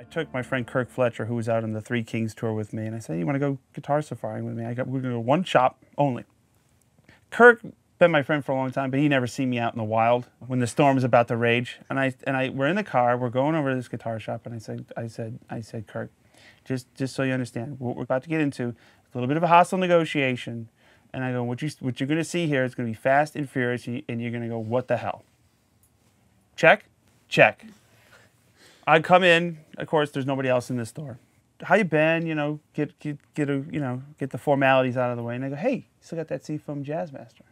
I took my friend Kirk Fletcher, who was out on the Three Kings tour with me, and I said, you want to go guitar safaring with me? We're going to go one shop only. Kirk been my friend for a long time, but he never seen me out in the wild when the storm was about to rage. And we're in the car, we're going over to this guitar shop, and I said, Kirk, just so you understand, what we're about to get into, a little bit of a hostile negotiation. And I go, what you're going to see here is going to be fast and furious, and you're going to go, what the hell? Check, check. I come in, of course, there's nobody else in this store. How you been? You know, get the formalities out of the way. And I go, hey, you still got that Seafoam Jazzmaster?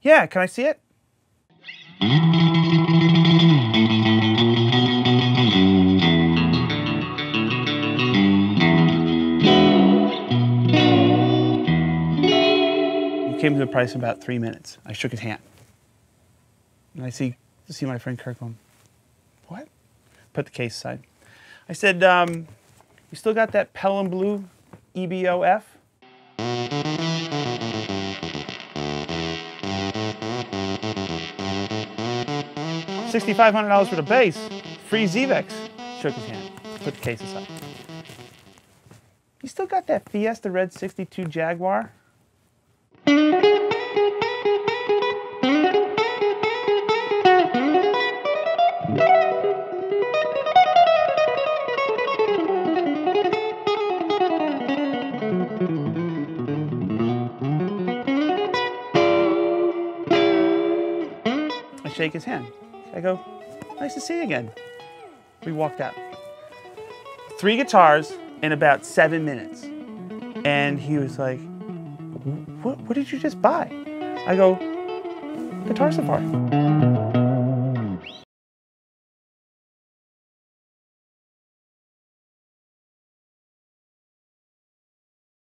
Yeah, can I see it? We came to the price in about 3 minutes. I shook his hand. And I see my friend Kirkland. What? Put the case aside. I said, you still got that Pelham Blue EBOF? $6,500 for the bass, free Zevex. Shook his hand, put the case aside. You still got that Fiesta Red 62 Jaguar? Shake his hand. I go, nice to see you again. We walked out. 3 guitars in about 7 minutes. And he was like, what did you just buy? I go, guitar so far.